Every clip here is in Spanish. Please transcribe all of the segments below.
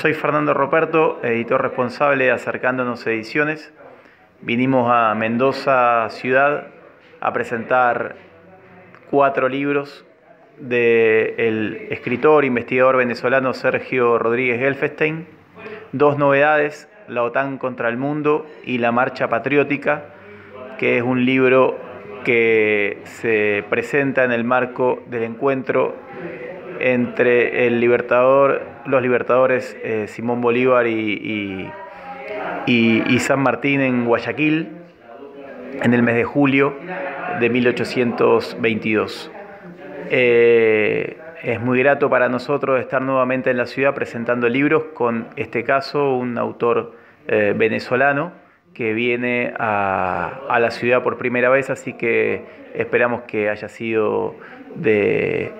Soy Fernando Roberto, editor responsable de Acercándonos Ediciones. Vinimos a Mendoza ciudad a presentar 4 libros del escritor, investigador venezolano Sergio Rodríguez Gelfenstein: Dos Novedades, La OTAN contra el Mundo y La Marcha Patriótica, que es un libro que se presenta en el marco del encuentro entre los libertadores Simón Bolívar y San Martín en Guayaquil en el mes de julio de 1822. Es muy grato para nosotros estar nuevamente en la ciudad presentando libros con, en este caso, un autor venezolano que viene a la ciudad por primera vez, así que esperamos que haya sido de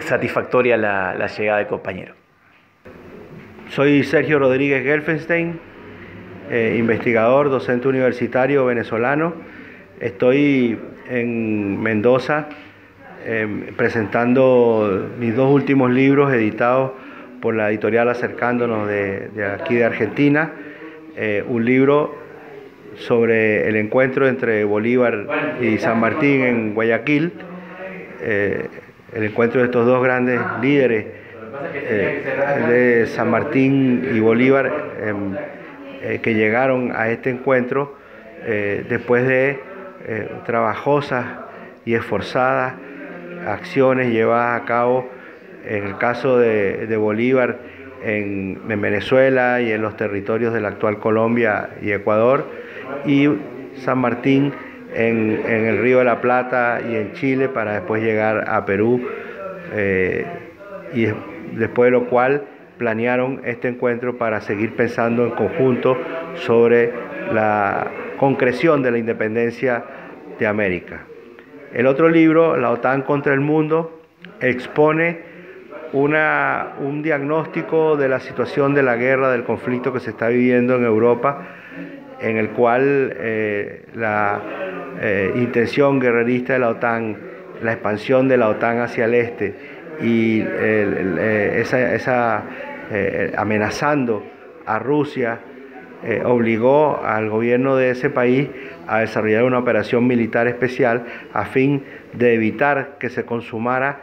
satisfactoria la llegada del compañero. Soy Sergio Rodríguez Gelfenstein, investigador, docente universitario venezolano. Estoy en Mendoza presentando mis 2 últimos libros editados por la editorial Acercándonos de aquí de Argentina. Un libro sobre el encuentro entre Bolívar y San Martín en Guayaquil, el encuentro de estos 2 grandes líderes, de San Martín y Bolívar, que llegaron a este encuentro después de trabajosas y esforzadas acciones llevadas a cabo, en el caso de Bolívar en Venezuela y en los territorios de la actual Colombia y Ecuador, y San Martín en el Río de la Plata y en Chile, para después llegar a Perú, y después de lo cual planearon este encuentro para seguir pensando en conjunto sobre la concreción de la independencia de América. El otro libro, La OTAN contra el Mundo, expone un diagnóstico de la situación de la guerra, del conflicto que se está viviendo en Europa, en el cual la intención guerrerista de la OTAN, la expansión de la OTAN hacia el este y amenazando a Rusia, obligó al gobierno de ese país a desarrollar una operación militar especial a fin de evitar que se consumara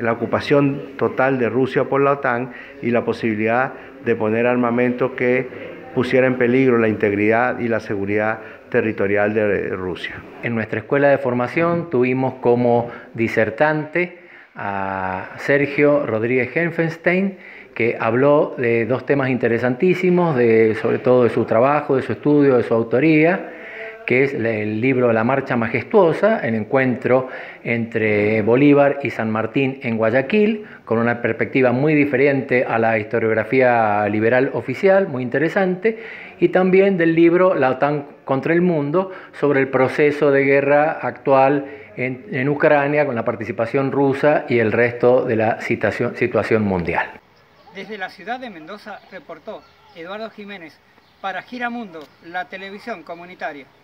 la ocupación total de Rusia por la OTAN y la posibilidad de poner armamento que pusiera en peligro la integridad y la seguridad territorial de Rusia. En nuestra escuela de formación tuvimos como disertante a Sergio Rodríguez Gelfenstein, que habló de 2 temas interesantísimos, sobre todo de su trabajo, de su estudio, de su autoría, que es el libro La Marcha Majestuosa, el encuentro entre Bolívar y San Martín en Guayaquil, con una perspectiva muy diferente a la historiografía liberal oficial, muy interesante, y también del libro La OTAN contra el Mundo, sobre el proceso de guerra actual en Ucrania, con la participación rusa y el resto de la situación mundial. Desde la ciudad de Mendoza reportó Eduardo Giménez para Giramundo, la televisión comunitaria.